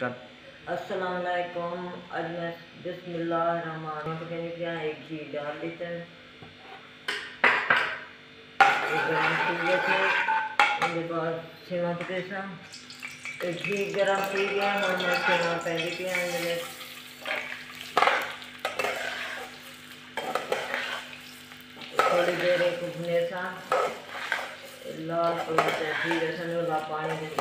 चल अस्सलाम वालेकुम। आज मैं बिस्मिल्लाहिर्रहमानिर्रहीम क्या है घी डाल देते हैं। मेरे पास सेवा के पैसा घी गर्म हो गया, मैंने सेवा पहले किया है। मैंने थोड़ी देर एक भुने सा लाल घी रसन वाला पानी दे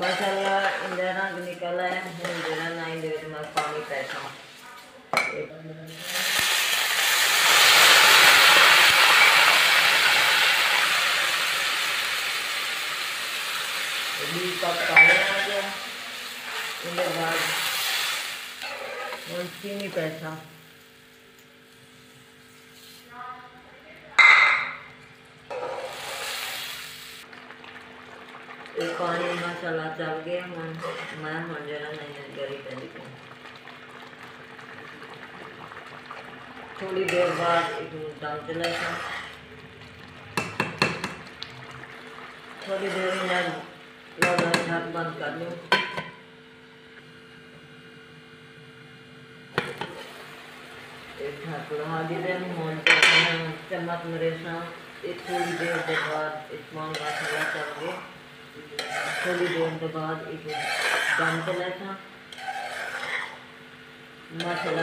मसाला इंदर रंग निकला है। इंदर ना इंदर में पानी पैसा भी पक आ गया। इंदर बाद चीनी पैसा पानी मसाला चल गया। मैं हम जरा नहीं गरी पहली थोड़ी देर बाद एक डाल चला था। थोड़ी देर मैं लगा बंद कर लूँ। एक ढक लगा दी चम्मच मेरे साथ। एक थोड़ी देर के बाद इस पान मसाला चल गया। थोड़ी देर के बाद एक दम चला था मसाला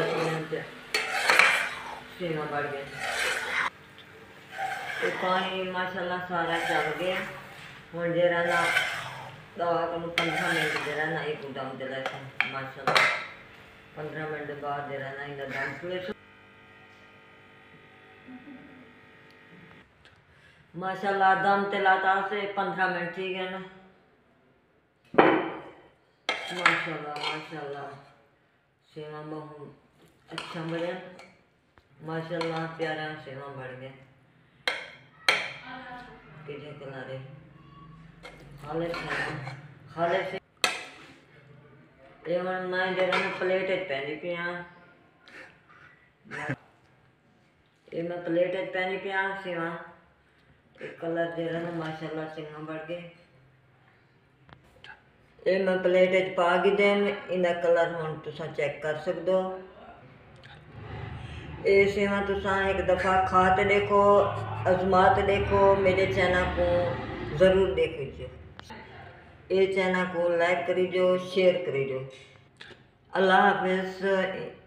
सेवा बढ़ गया। तो पानी मसाला सारा चल गया। हम जरा ना दवा को 15 मिनट जरा ना एक दम चला था मसाला। 15 मिनट बाद जरा ना इधर दम चले माशाल्लाह। दम तलाता से 15 मिनट ठीक है ना। माशाल्लाह माशाल्लाह सेवा बहुत अच्छा बने। माशाल्लाह प्यारा सेवा बढ़ गए किधर किनारे खाले खाले से एवं मैं जरा प्लेट पहनी पिया। ये मैं प्लेट पहनी पिया सेवा एक कलर दे रहा माशाल्लाह सिंगा बढ़ गए। ये मैं प्लेट पा गई दें। इनका कलर हम तुसा चेक कर सकते हो। ये सेवा तुसा एक दफ़ा खा तो देखो, आजमा तो देखो। मेरे चैनल को जरूर देखो, ये चैनल को लाइक करीजो, शेयर करीजो। अल्लाह हाफिज़।